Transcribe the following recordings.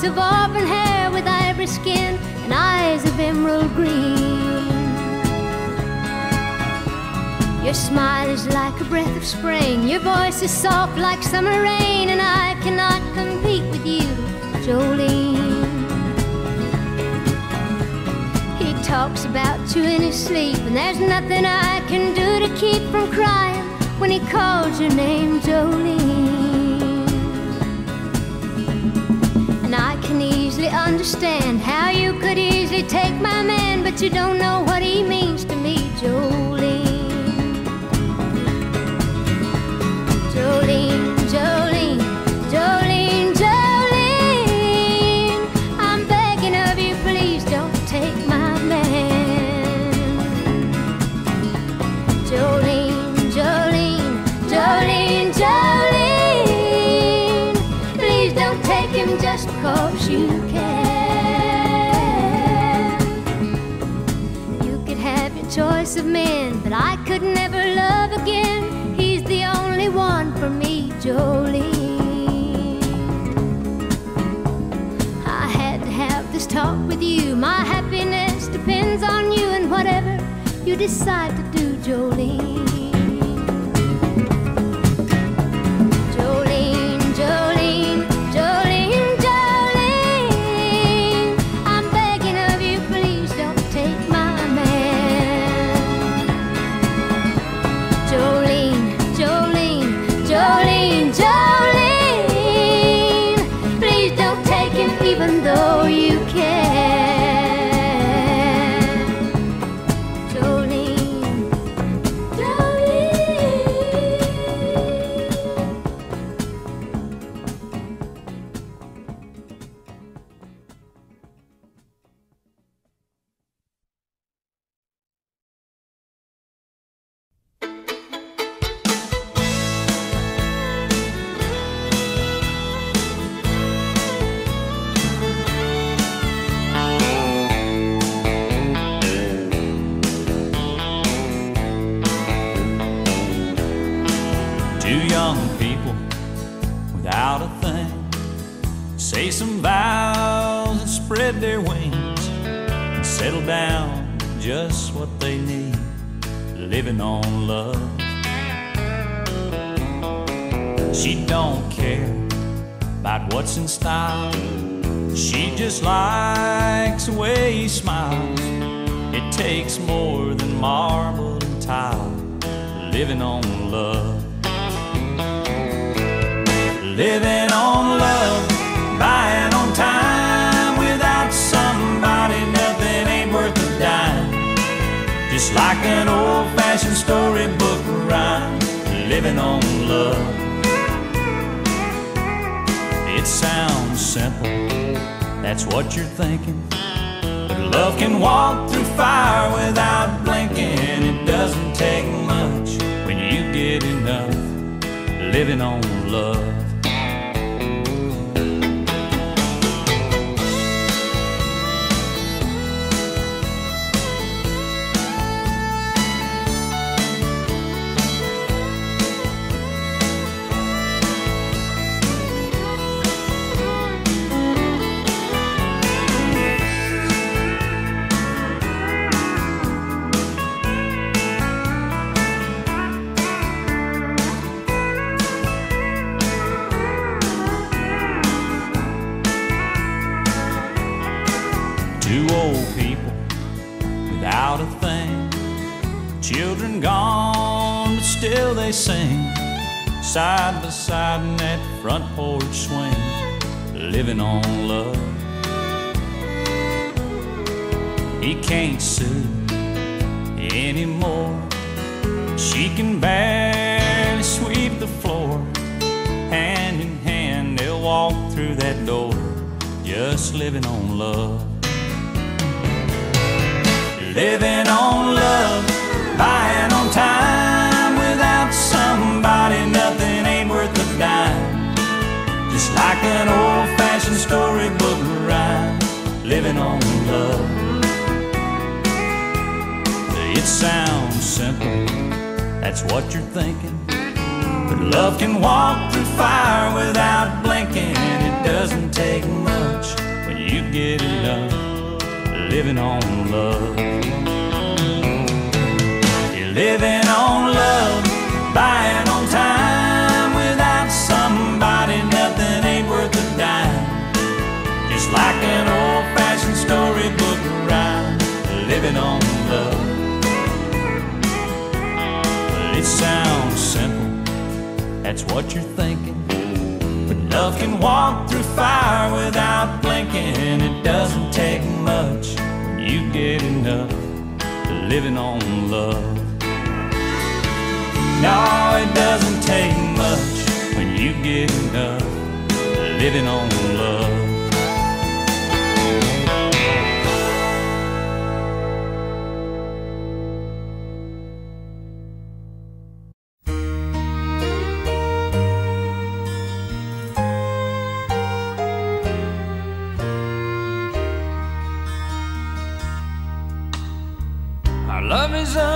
Cheeks of auburn hair with ivory skin and eyes of emerald green. Your smile is like a breath of spring. Your voice is soft like summer rain. And I cannot compete with you, Jolene. He talks about you in his sleep, and there's nothing I can do to keep from crying when he calls your name, Jolene. And I can easily understand how you could easily take my man, but you don't know what he means to me, Jolene. Jolene, Jolene, Jolene, Jolene, I'm begging of you, please don't take my man. Jolene, Jolene, Jolene, Jolene, just 'cause you can. You could have your choice of men, but I could never love again. He's the only one for me, Jolene. I had to have this talk with you. My happiness depends on you, and whatever you decide to do, Jolene. Living on love. She don't care about what's in style. She just likes the way he smiles. It takes more than marble and tile. Living on love. Living on love. Buying on time. Without somebody, nothing ain't worth a dime. Just like an old storybook rhyme, living on love. It sounds simple, that's what you're thinking. But love can walk through fire without blinking. It doesn't take much when you get enough. Living on love. Sing side by side in that front porch swing, living on love. He can't soothe anymore. She can barely sweep the floor. Hand in hand they'll walk through that door, just living on love. Living on love. Buying on time. Somebody, nothing ain't worth a dime. Just like an old-fashioned storybook rhyme. Living on love. It sounds simple, that's what you're thinking. But love can walk through fire without blinking. It doesn't take much when you get in love, living on love. You're living on love, buying on time. Without somebody, nothing ain't worth a dime. Just like an old-fashioned storybook rhyme, living on love. Well, it sounds simple, that's what you're thinking. Love can walk through fire without blinking. It doesn't take much when you get enough, living on love. No, it doesn't take much when you get enough, living on love.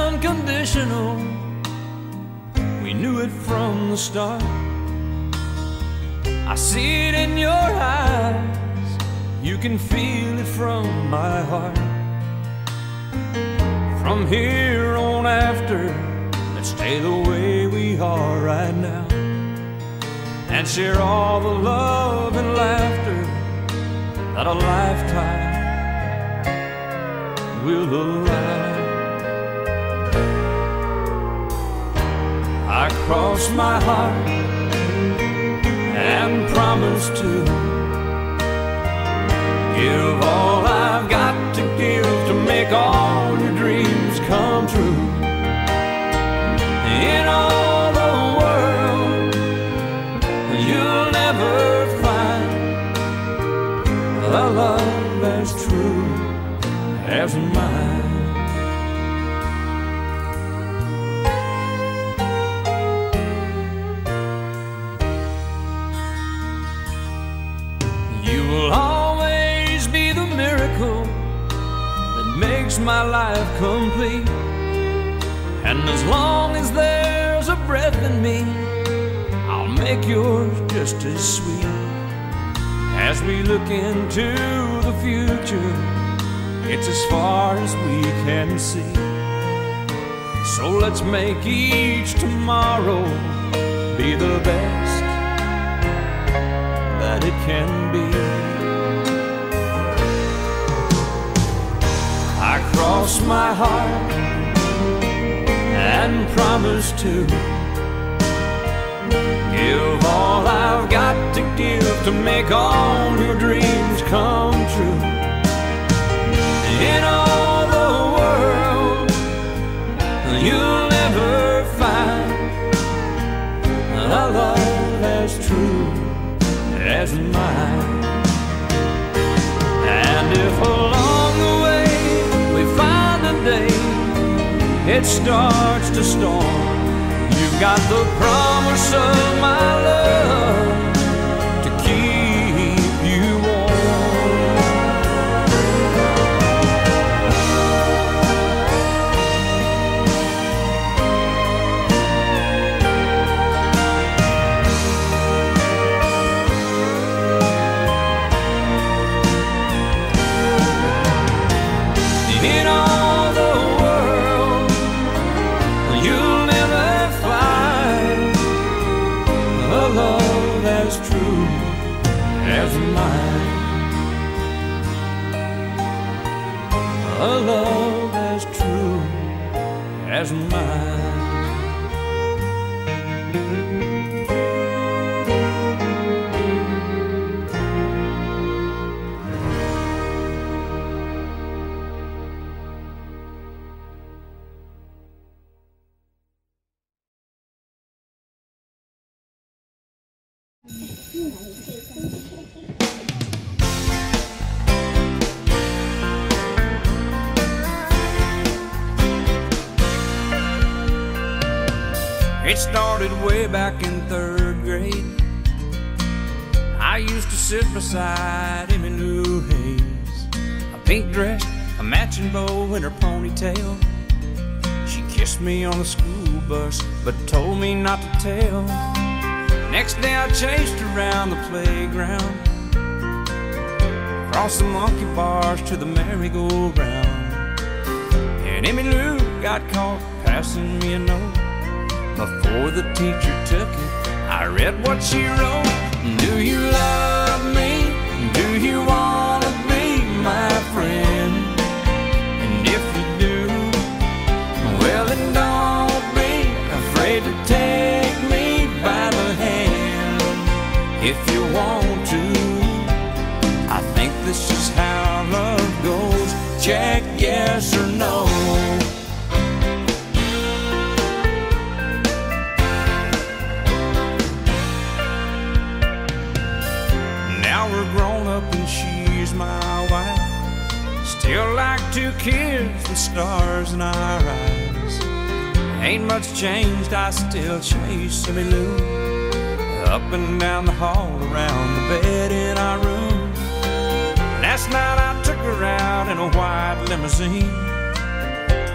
Unconditional, we knew it from the start. I see it in your eyes, you can feel it from my heart. From here on after, let's stay the way we are right now, and share all the love and laughter that a lifetime will allow. I cross my heart and promise to give all I've got to give to make all your dreams come true. In all the world, you'll never find a love as true as mine. My life complete, and as long as there's a breath in me, I'll make yours just as sweet. As we look into the future, it's as far as we can see. So let's make each tomorrow be the best that it can be. I cross my heart and promise to give all I've got to give to make all your dreams come true. In all the world, you'll never find a love as true as mine. And if along the way it starts to storm, you've got the promise of my love to keep you warm. In all the world, you'll never find a love as true as mine, a love as true as mine. It started way back in third grade. I used to sit beside Emmy Lou Hayes, a pink dress, a matching bow, and her ponytail. She kissed me on the school bus, but told me not to tell. Next day I chased around the playground, across the monkey bars to the merry-go-round. And Emmy Lou got caught passing me a note. Before the teacher took it, I read what she wrote. Do you love me? Do you want to be my friend? And if you do, well then don't be afraid to take me by the hand. If you want to, I think this is how love goes. Check yes or no. My wife, still like two kids with stars in our eyes. Ain't much changed, I still chase Emmy Lou up and down the hall, around the bed in our room. Last night I took her out in a white limousine.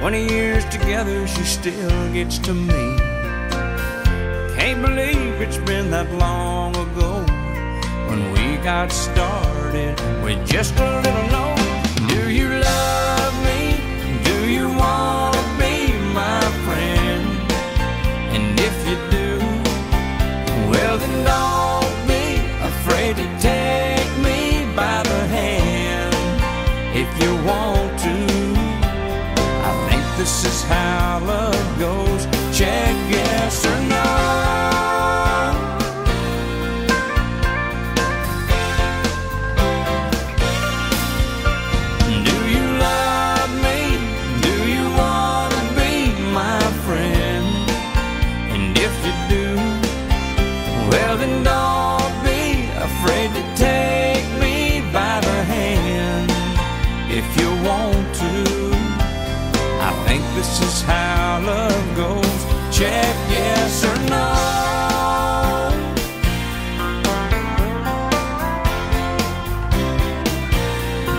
20 years together, she still gets to me. Can't believe it's been that long ago when we got started with just a little note. Do you love me? Do you want to be my friend? And if you do, well then don't be afraid to take me by the hand. If you want to, I think this is how love goes. Check yes or no. This is how love goes. Check yes or no.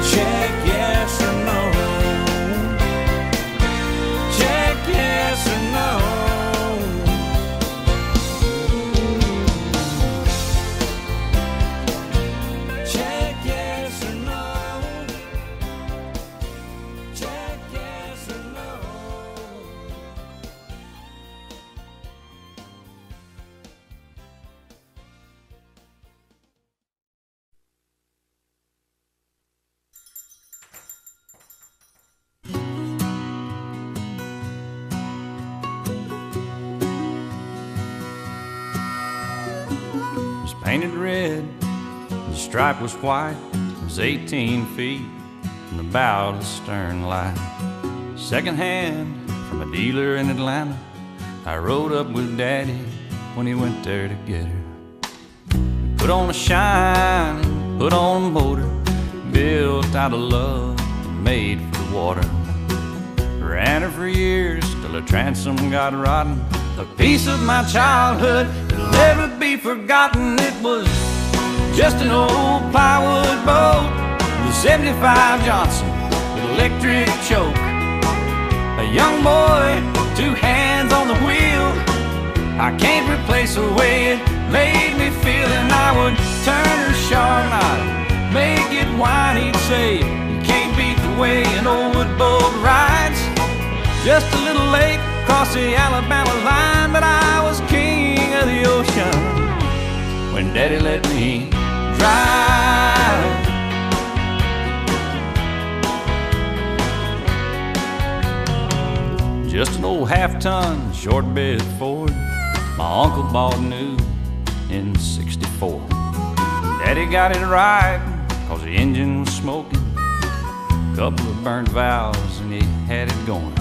Check yes or no. Check yes or no. Check yes or no. Check yes or no. Painted red, the stripe was white, it was 18 feet from the bow to the stern light. Second hand from a dealer in Atlanta, I rode up with Daddy when he went there to get her. Put on a shine, put on a motor, built out of love and made for the water. Ran her for years till the transom got rotten. A piece of my childhood that'll never be forgotten. It was just an old plywood boat, the 75 Johnson with electric choke. A young boy, two hands on the wheel. I can't replace the way it made me feel. And I would turn her sharp and I'd make it whine. He'd say, you can't beat the way an old wood boat rides. Just a little late across the Alabama line, but I was king of the ocean when Daddy let me drive. Just an old half-ton short bed Ford my uncle bought new in '64. Daddy got it right cause the engine was smoking, a couple of burnt valves and he had it going.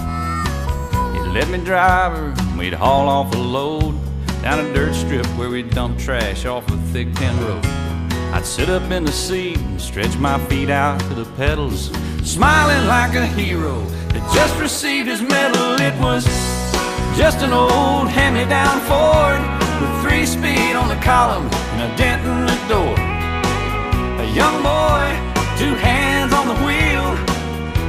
Let me drive her, we'd haul off a load down a dirt strip where we'd dump trash off a thick tin road. I'd sit up in the seat and stretch my feet out to the pedals, smiling like a hero that just received his medal. It was just an old hand-me-down Ford with 3-speed on the column and a dent in the door. A young boy, two hands on the wheel.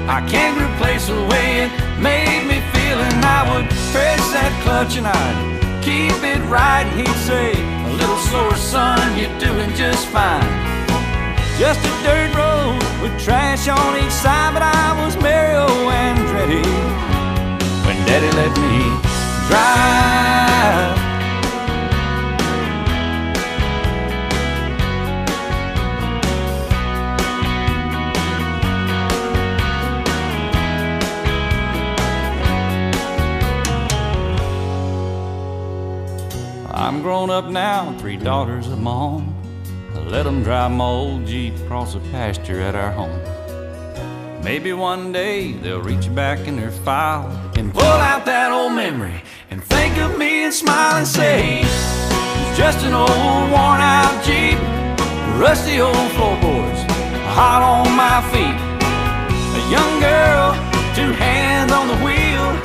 I can't replace the way it made me feel. And I would press that clutch and I'd keep it right. He'd say, a little slower son, you're doing just fine. just a dirt road with trash on each side. But I was Mario Andretti when Daddy let me drive. I'm grown up now, 3 daughters of my own. I let them drive my old Jeep across the pasture at our home. Maybe one day they'll reach back in their file and pull out that old memory and think of me and smile and say, it's just an old worn out Jeep, rusty old floorboards, hot on my feet. A young girl, 2 hands on the wheel.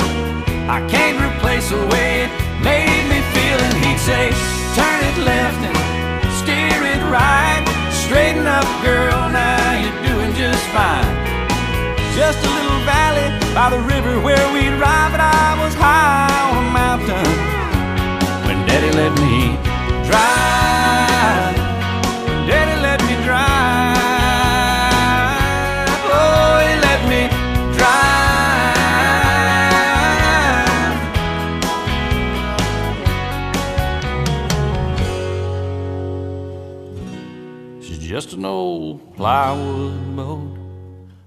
I can't replace the way it made me feel. And he'd say, turn it left and steer it right. Straighten up, girl, now you're doing just fine. Just a little valley by the river where we'd ride. But I was high on a mountain when Daddy let me drive. Daddy let me drive. Oh, he let me drive. Just an old plywood boat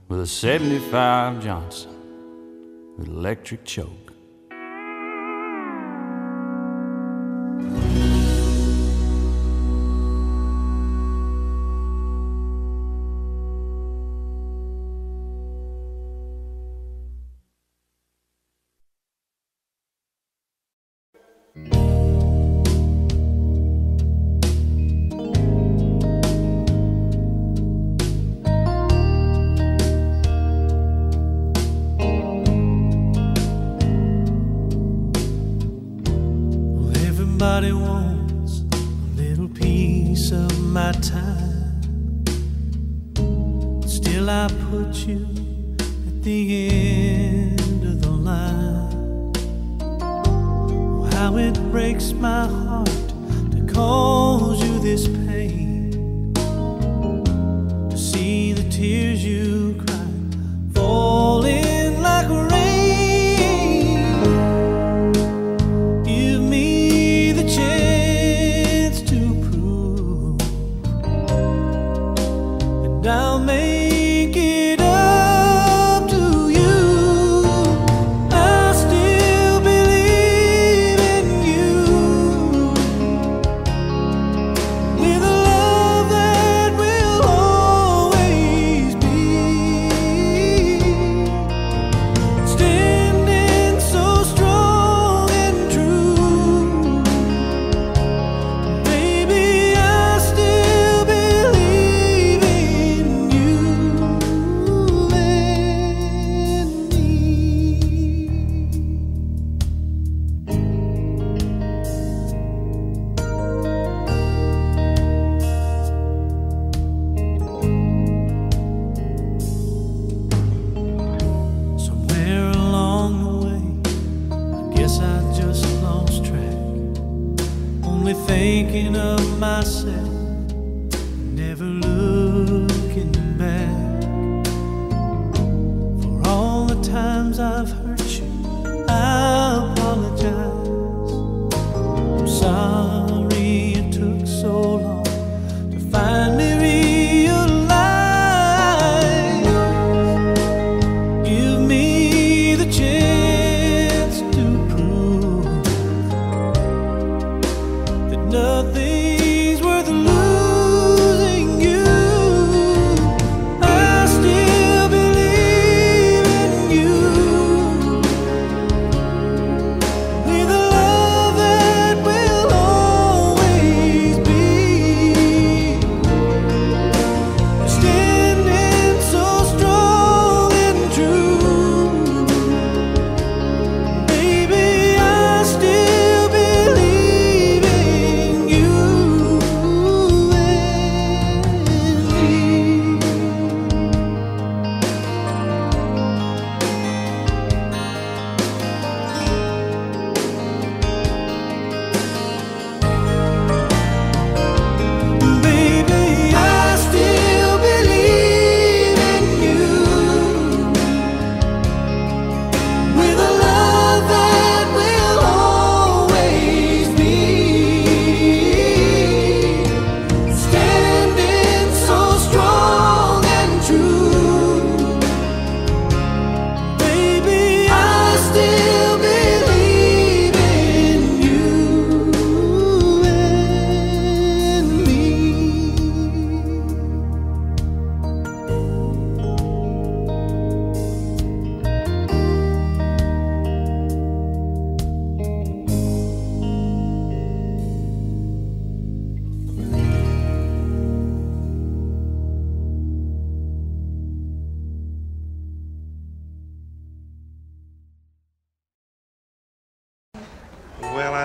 with a 75 Johnson with electric choke. Nothing's worth losing.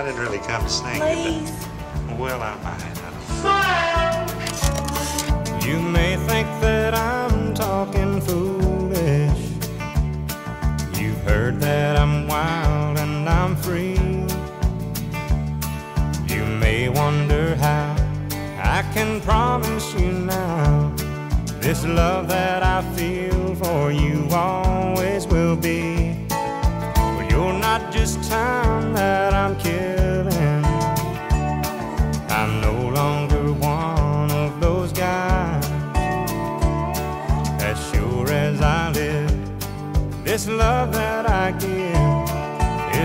didn't really come to sing. Please. Well, I might. You may think that I'm talking foolish. You've heard that I'm wild and I'm free. You may wonder how I can promise you now, this love that I feel for you always will be. Well, you're not just time that I'm killing. I'm no longer one of those guys. As sure as I live, this love that I give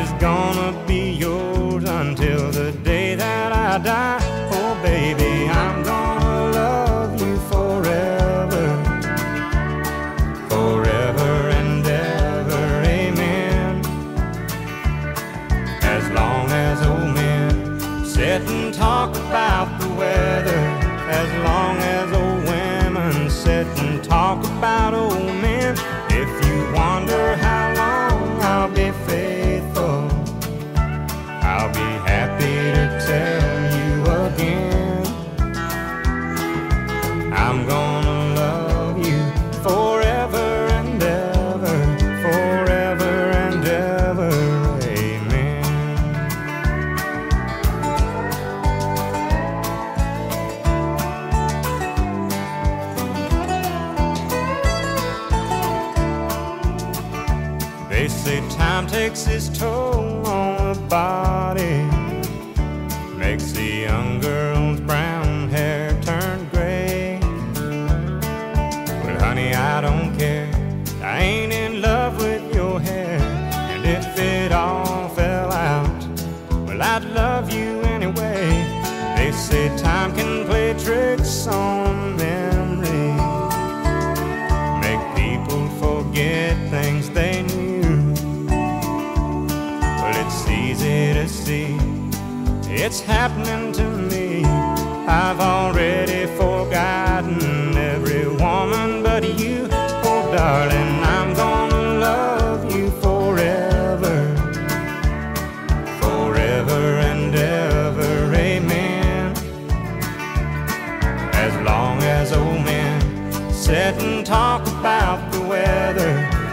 is gonna be yours until the day that I die. Oh baby, I'm gonna love you forever, forever and ever, amen. As long as old men sit and talk about the weather, as long as old women sit and talk about old men, if you wonder how long I'll be faithful, I'll be happy to tell. I'm gonna love you forever and ever, forever and ever, amen. They say time takes its toll on the body, makes the young girl's brown hair turn gray. Well, honey, I don't care. I ain't in love with your hair. And if it all fell out, well, I'd love you anyway. They say time can play tricks on memory, make people forget things they knew. Well, it's easy to see, it's happening to me. I've already forgotten every woman but you. Oh darling, I'm gonna love you forever, forever and ever, amen. As long as old men sit and talk about the weather,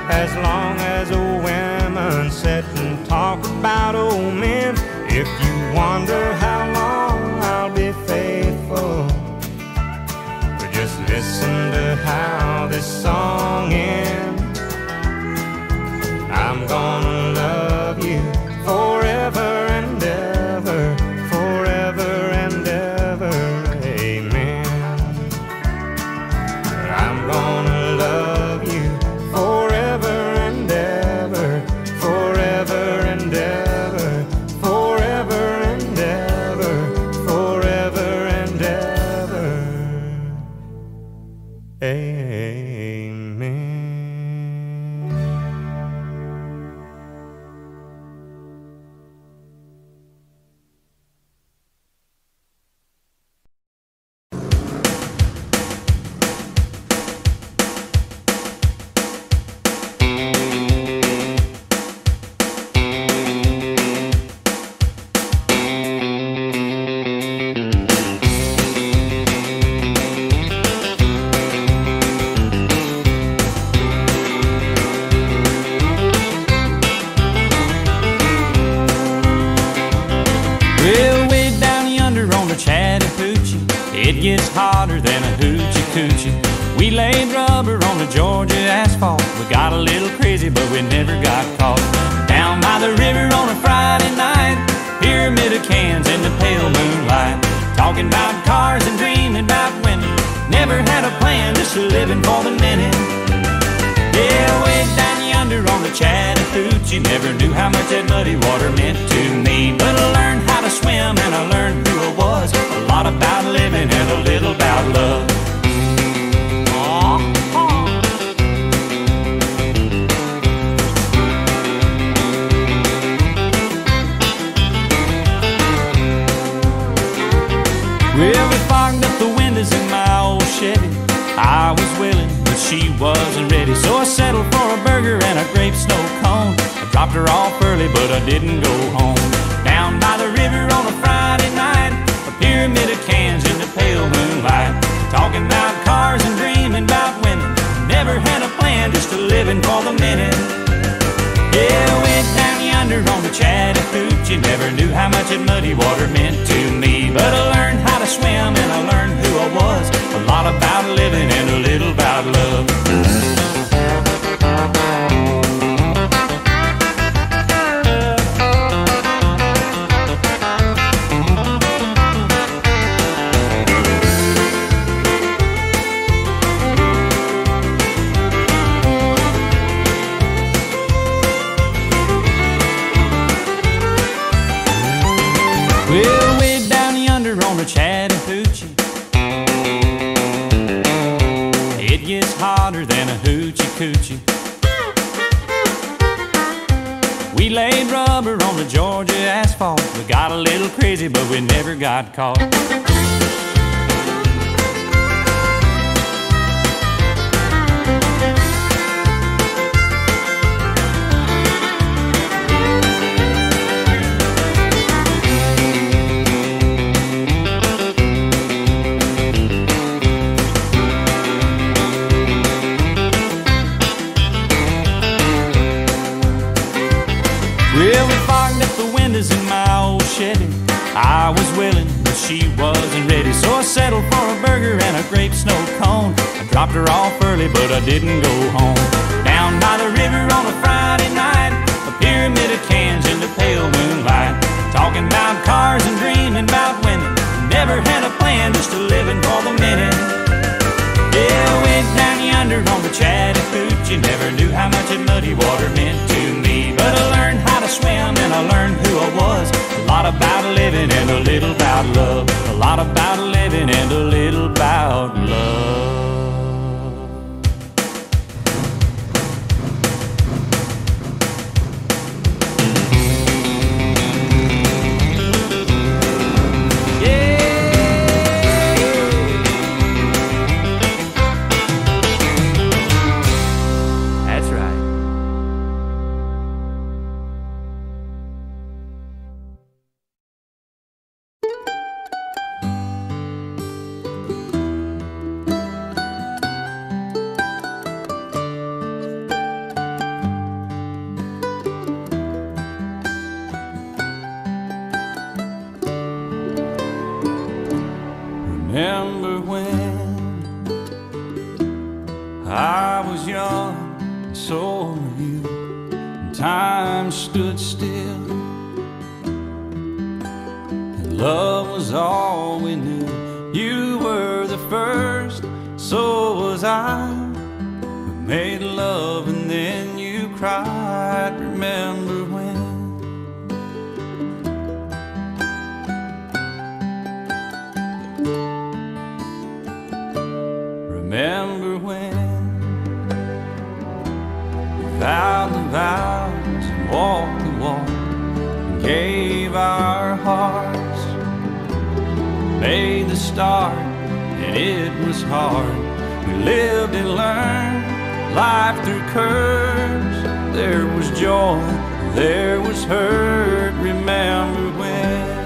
as long as old women sit and talk about old men, if you wonder how long I'll be faithful, but just listen to how this song ends. I'm gonna love you forever and ever, forever and ever, amen. I'm gonna love you forever and ever, forever and ever. Dropped her off early, but I didn't go home. Down by the river but you never knew how much that muddy water meant to me. But I learned how to swim and I learned who I was, a lot about living and a little about love. We laid rubber on the Georgia asphalt. We got a little crazy, but we never got caught. I was willing, but she wasn't ready, so I settled for a burger and a grape snow cone. I dropped her off early, but I didn't go home. Down by the river on a Friday night, a pyramid of cans in the pale moonlight, talking about cars and dreaming about women. Never had a plan, just a living for the minute. Yeah, I went down yonder on the Chattahoochee. Never knew how much that muddy water meant to me, but I learned how to swim and I learned who I was. A lot about living and a little about love. A lot about living and a little about love. Yeah. That's right. Remember when I was young, and so were you, and time stood still, and love was all we knew. You were the first, so was I, we made love and then you cried. Remember when? Remember when we vowed the vows and walked the walk and gave our hearts, made the start and it was hard. We lived and learned life through curves. There was joy, there was hurt. Remember when?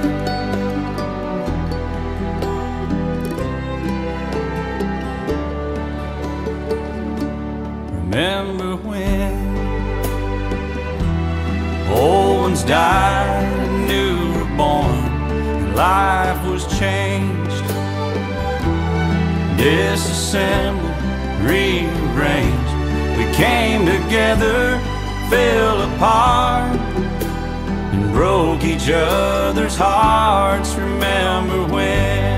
Remember when old ones died and new were born, and life was changed, disassembled, rearranged. We came together, fell apart, and broke each other's hearts. Remember when?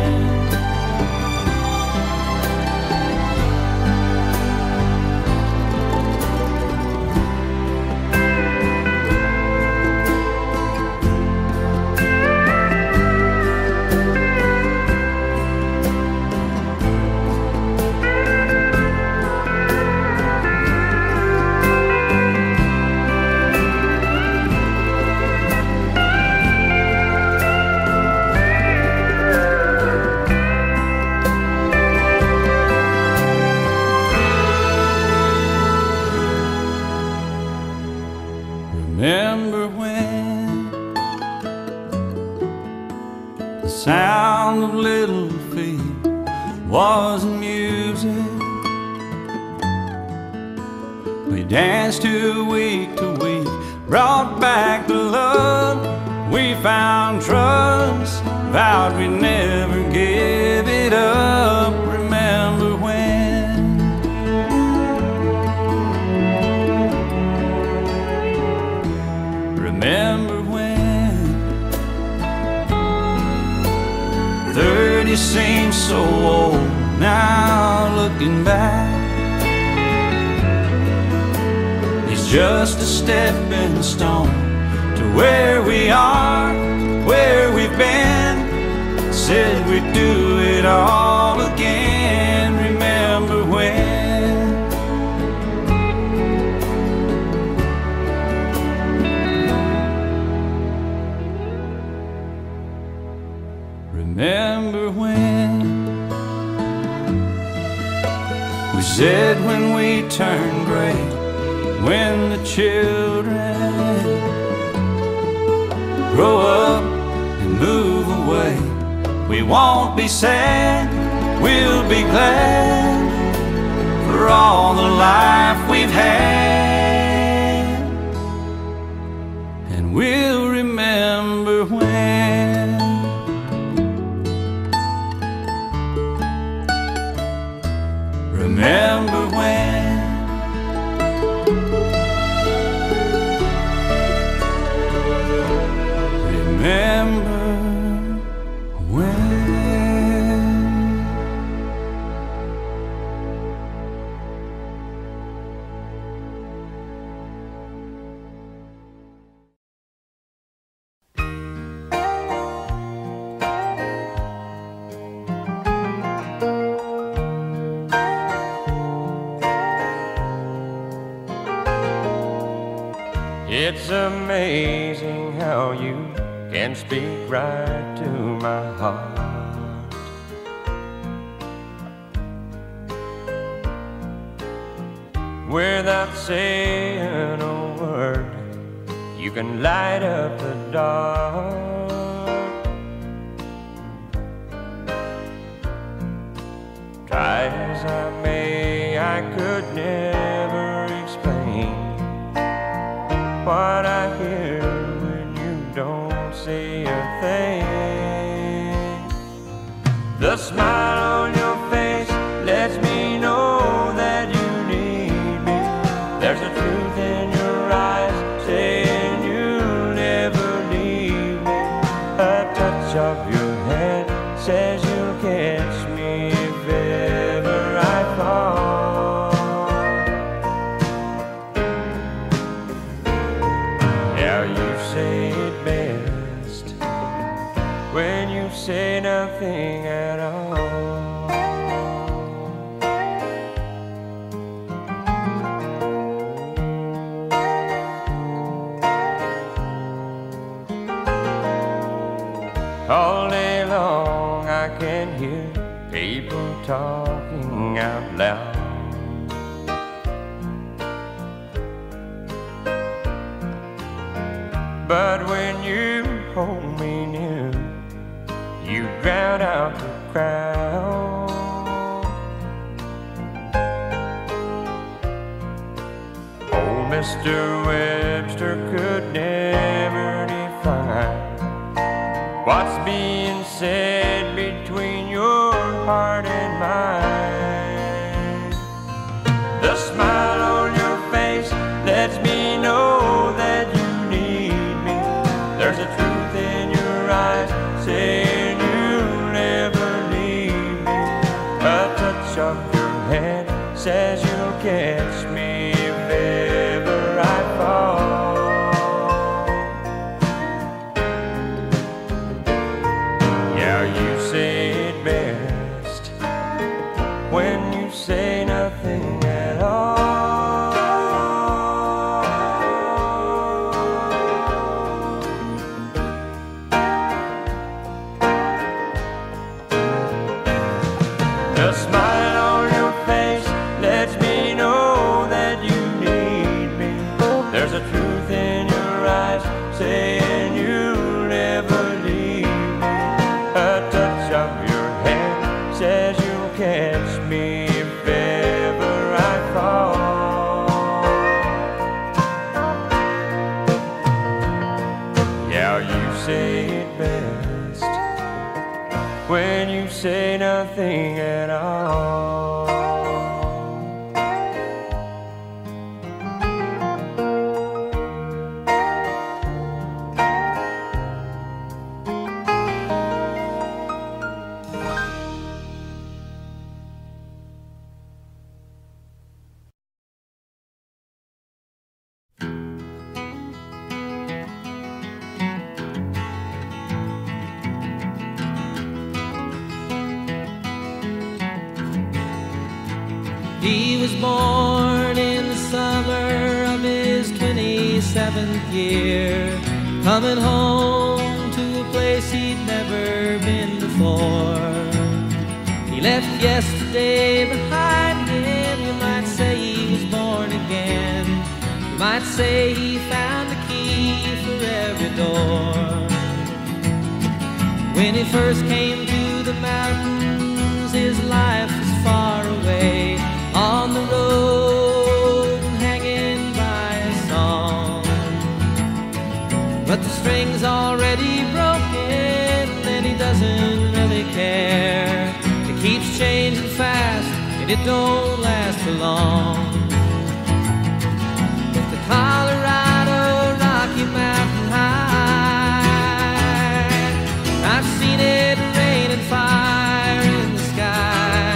Sound of little feet was music. We danced 2 week to week, brought back the love We found trust, vowed we'd never give it up. Remember when? Remember when? 30 seems so old now, looking back. It's just a stepping stone to where we are, where we've been. Said we'd do it all again. Remember when? Remember when? We said when we turned gray, when the children grow up and move away, we won't be sad, we'll be glad for all the life we've had. And we'll remember when. Remember when. Remember when. It's amazing how you can speak right to my heart. Without saying a word, you can light up the dark. Try as I may, I could never explain what I hear. Say a thing. The smile on your face lets me know that you need me. There's a truth in your eyes saying you'll never leave me. A touch of your hand says you'll catch me if ever I fall. Say nothing at all. All day long I can hear people talking out loud. But when you hold me near, you drown out the crowd. Oh, Mr. Webster could never define what's being said between your heart and mine. The smile on your face lets me know that you need me. There's a truth in your eyes saying of your hand says you'll catch me if ever I fall. Yeah, you say it best when you say nothing at all. He was born in the summer of his 27th year, coming home to a place he'd never been before. He left yesterday behind him. You might say he was born again. You might say he found the key for every door. When he first came to the mountains, his life was far away. On the road, hanging by a song, but the string's already broken, and he doesn't really care. It keeps changing fast, and it don't last for long. If the Colorado Rocky Mountain High, I've seen it rain and fire in the sky.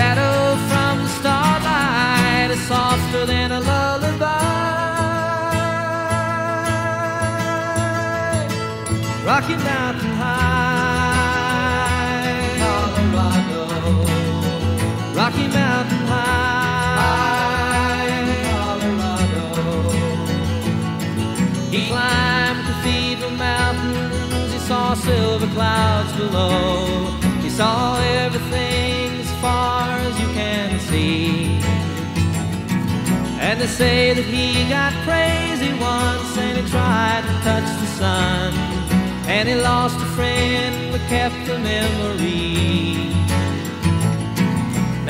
Shadow from the starlight is softer than a lullaby. Rocky Mountain High, Colorado. Rocky Mountain High, Colorado. He climbed Cathedral Mountains. He saw silver clouds below. He saw everything far as you can see. And they say that he got crazy once, and he tried to touch the sun, and he lost a friend but kept the memory.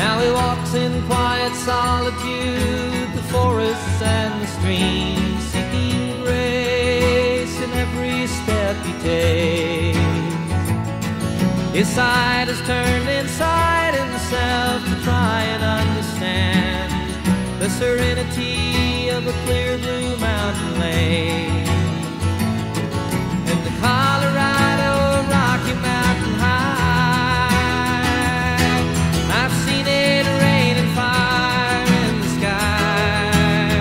Now he walks in quiet solitude, the forests and the streams, seeking grace in every step he takes. His side is turned inside himself to try and understand the serenity of a clear blue mountain lake. And the Colorado Rocky Mountain High, I've seen it rain and fire in the sky.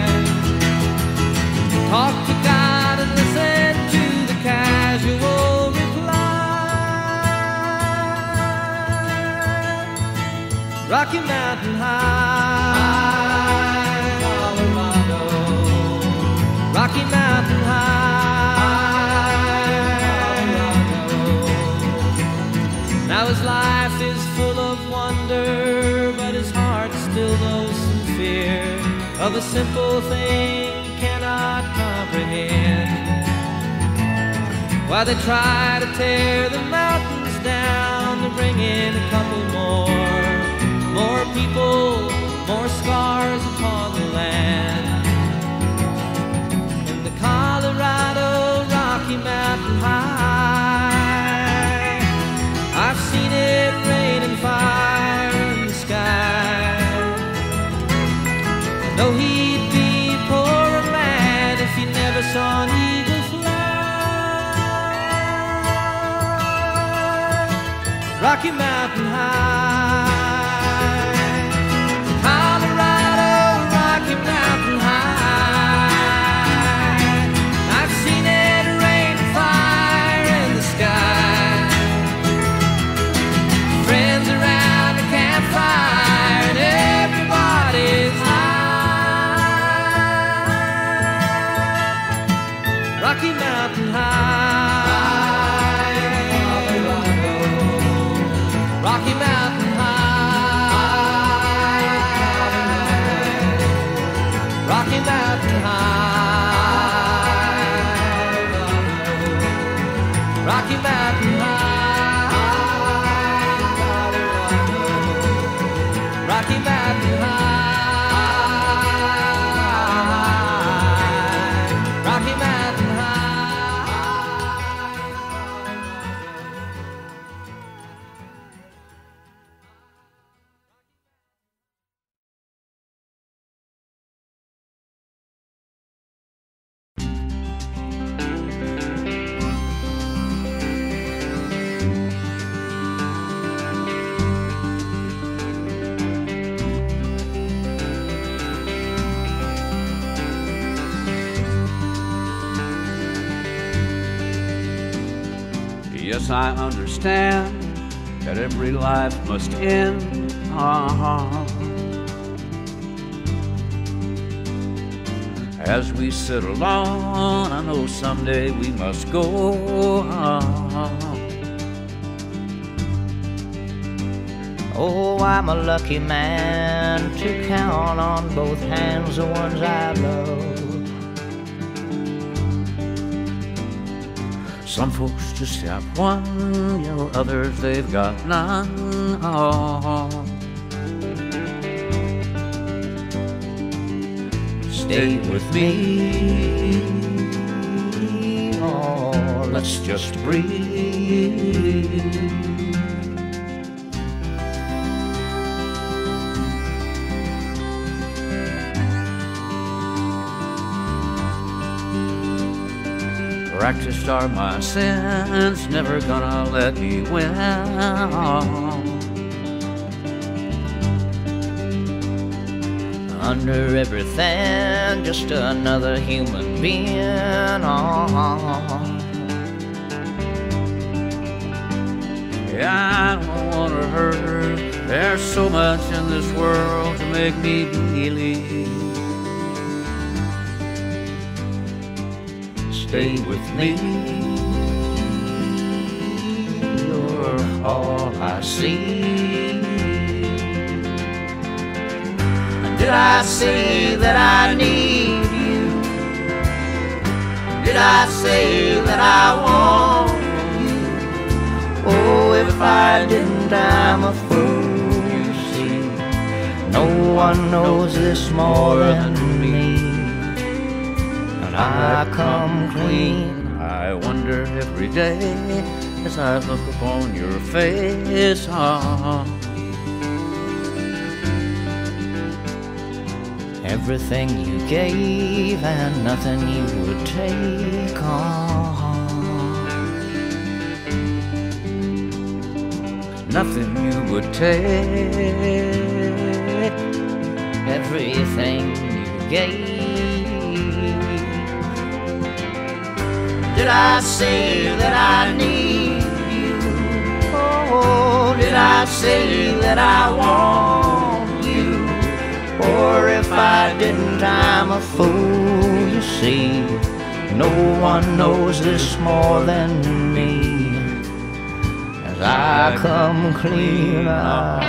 Talk to God and listen to the casual. Rocky Mountain High, Colorado. Rocky Mountain High. Now his life is full of wonder, but his heart still knows some fear of a simple thing he cannot comprehend. While they try to tear the mountains down to bring in a couple more. More people, more scars upon the land. In the Colorado Rocky Mountain High, I've seen it rain and fire in the sky. Though he'd be poor a man if he never saw an eagle fly. Rocky Mountain High. Rocky Mountain High, Rocky Mountain High, Rocky Mountain High, Rocky Mountain High, Rocky Mountain High. Yes, I understand that every life must end. As we sit alone, I know someday we must go on. Oh, I'm a lucky man to count on both hands the ones I love. Some folks just have one, you know, others they've got none. Oh. Stay with me, oh, let's just breathe. Practiced are my sins, never gonna let me win. Under everything, just another human being. Yeah, I don't wanna hurt her. There's so much in this world to make me believe. Stay with me, you're all I see. Did I say that I need you? Did I say that I want you? Oh, if I didn't, I'm a fool, you see. No one knows this more than me. I come clean. I wonder every day as I look upon your face. Everything you gave and nothing you would take on. Nothing you would take. Everything you gave. Did I say that I need you? Oh, did I say that I want you? Or if I didn't, I'm a fool, you see. No one knows this more than me. As I come clean up.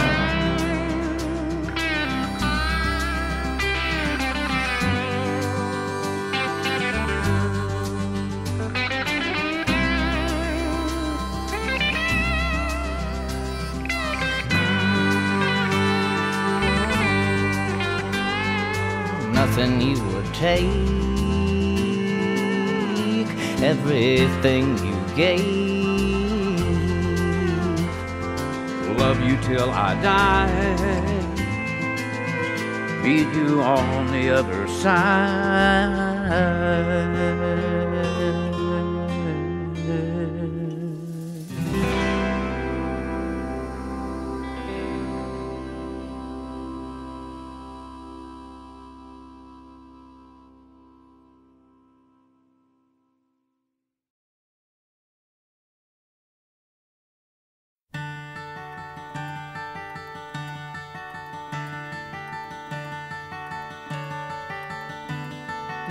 Nothing you would take, everything you gave. Love you till I die, meet you on the other side.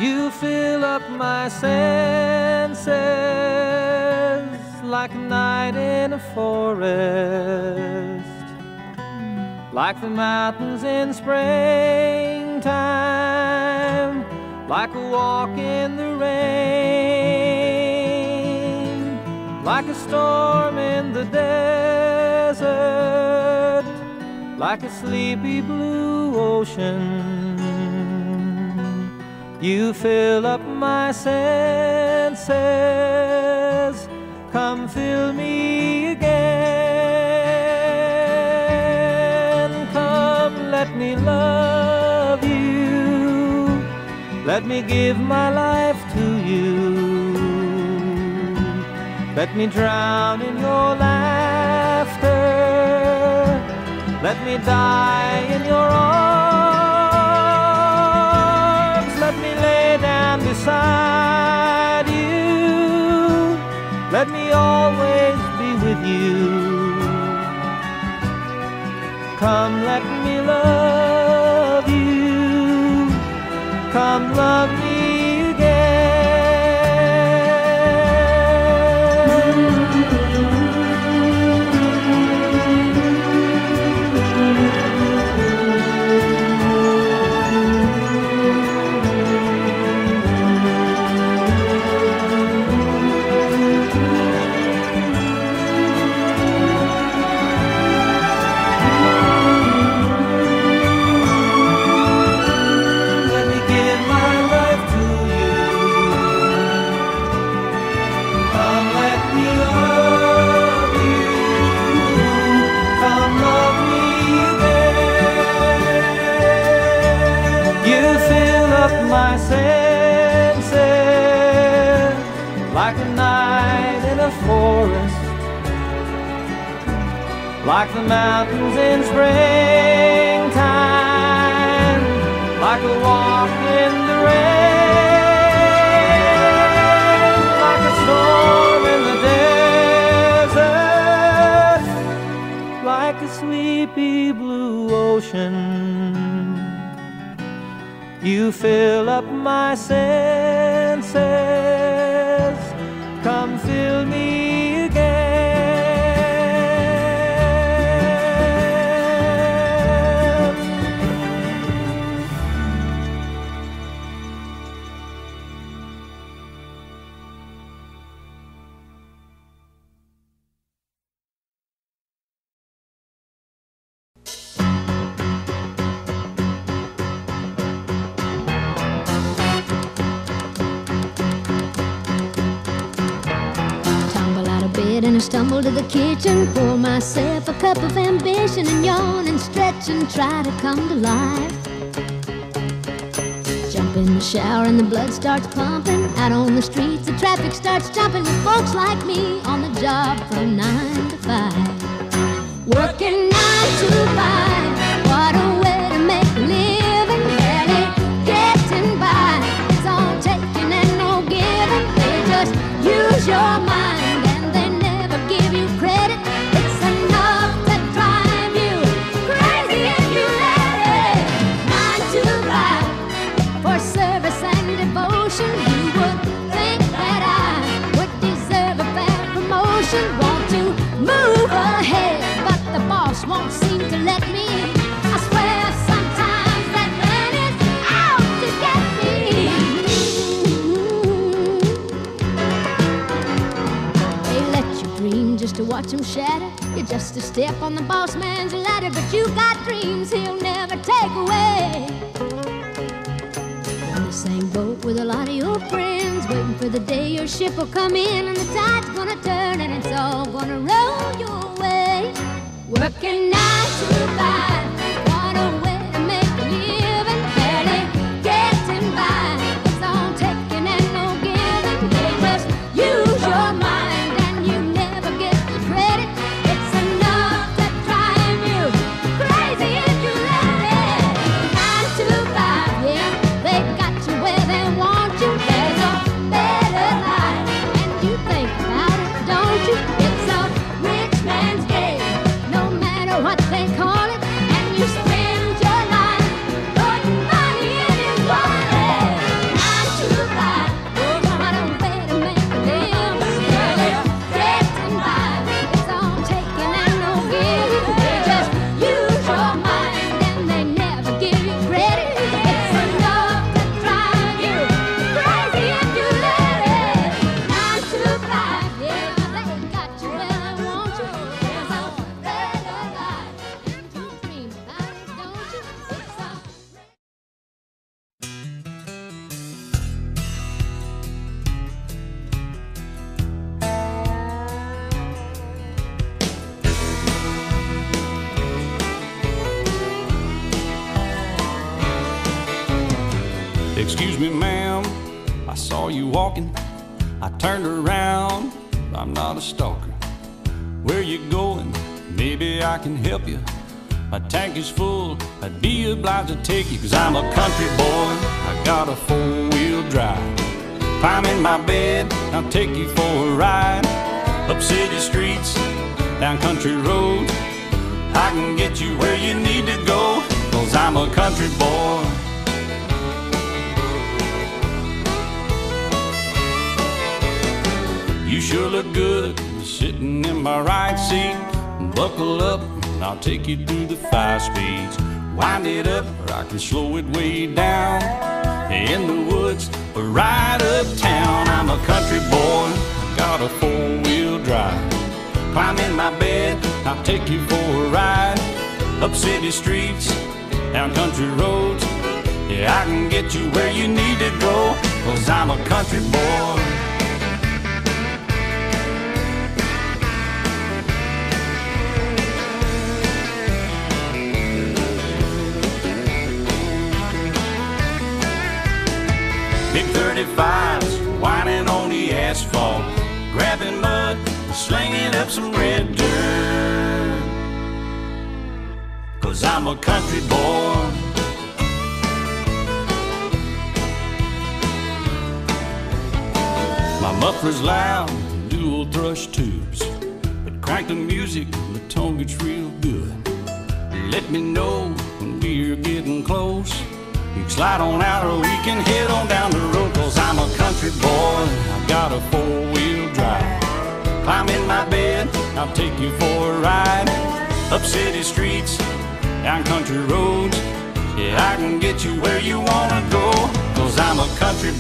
You fill up my senses like a night in a forest, like the mountains in springtime, like a walk in the rain, like a storm in the desert, like a sleepy blue ocean. You fill up my senses, come fill me again. Come, let me love you, let me give my life to you. Let me drown in your laughter, let me die in your arms. Beside you, let me always be with you. Come, let me love you. Come, love me again. Forest, like the mountains in springtime, like a walk in the rain, like a storm in the desert, like a sleepy blue ocean. You fill up my senses, come fill me. Stumble to the kitchen, pour myself a cup of ambition, and yawn and stretch and try to come to life. Jump in the shower and the blood starts pumping. Out on the streets the traffic starts jumping, with folks like me on the job from 9 to 5. Working 9 to 5, what a way to make a living. Barely getting by, it's all taking and no giving. They just use your mind, won't seem to let me in. I swear sometimes that man is out to get me. They let you dream just to watch him shatter. You're just a step on the boss man's ladder, but you got dreams he'll never take away. You're in the same boat with a lot of your friends, waiting for the day your ship will come in, and the tide's gonna turn and it's all gonna roll your way. Working 9 to 5, what a way to make a living. Barely getting by, it's all taking and no giving. They just use your mind and you never get the credit. It's enough to drive you crazy if you let it. 9 to 5, yeah, they got you where they want you. There's a better life, and you think about it, don't you? It's a rich man's game, what they call it, and you spend your life putting money in his wallet. 9 to 5, what a way to make a living. Barely getting by, it's all taking and no giving. They just use your mind and they never give you credit. It's enough to drive you crazy if you let it. 9 to 5, yeah, they got you where they want you. Excuse me, ma'am, I saw you walking, I turned around, I'm not a stalker. Where you going? Maybe I can help you. My tank is full, I'd be obliged to take you. Cause I'm a country boy, I got a 4-wheel drive. Climb in my bed, I'll take you for a ride. Up city streets, down country road. I can get you where you need to go, 'cause I'm a country boy. You sure look good sitting in my right seat. Buckle up and I'll take you through the 5 speeds. Wind it up or I can slow it way down. In the woods or right uptown, I'm a country boy. Got a 4-wheel drive. Climb in my bed, I'll take you for a ride. Up city streets, down country roads. Yeah, I can get you where you need to go, 'cause I'm a country boy. Big 35s, whining on the asphalt, grabbing mud, slinging up some red dirt, 'cause I'm a country boy. My muffler's loud, dual thrush tubes, but crank the music, the tone gets real good. Let me know when we're getting close. You can slide on out or we can head on down the road, 'cause I'm a country boy. I've got a 4-wheel drive. Climb in my bed, I'll take you for a ride. Up city streets, down country roads. Yeah, I can get you where you wanna go, 'cause I'm a country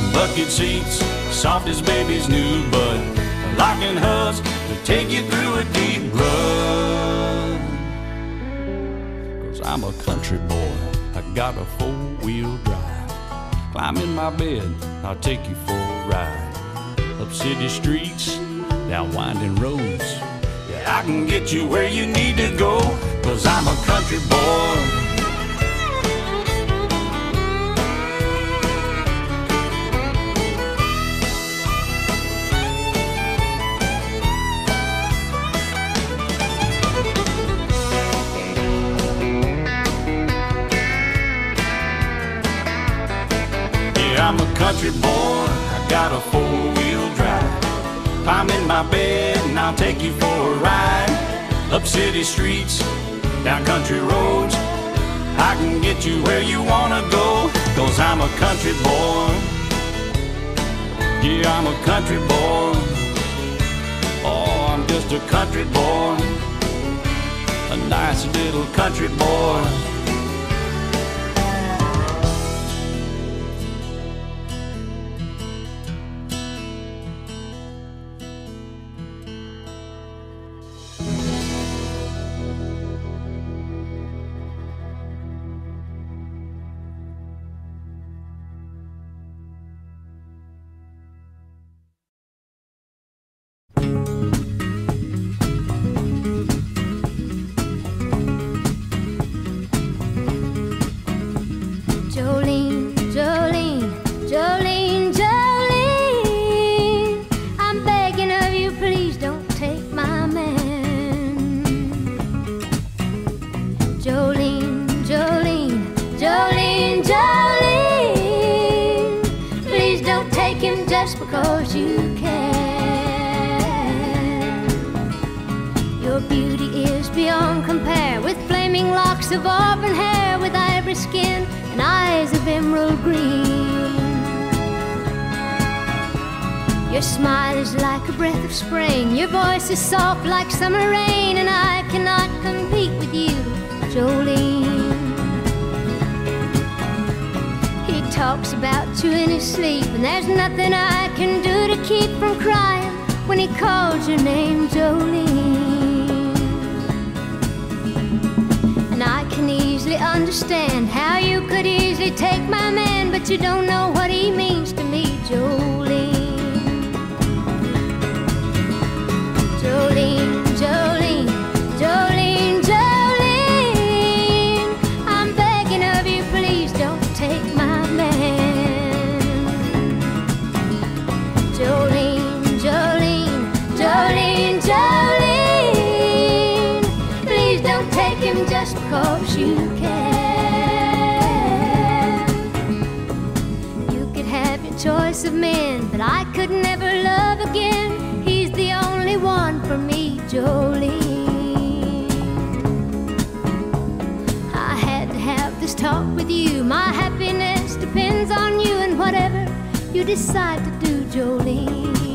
boy. Bucket seats, soft as baby's new bud. Locking hubs to take you through a deep rut, 'cause I'm a country boy. I got a 4-wheel drive. Climb in my bed, I'll take you for a ride. Up city streets, down winding roads. Yeah, I can get you where you need to go, 'cause I'm a country boy. I'm a country boy, I got a 4-wheel drive. Climb in my bed and I'll take you for a ride. Up city streets, down country roads. I can get you where you wanna go, 'cause I'm a country boy. Yeah, I'm a country boy. Oh, I'm just a country boy. A nice little country boy. men, but I could never love again. He's the only one for me, Jolene. I had to have this talk with you. My happiness depends on you and whatever you decide to do, Jolene.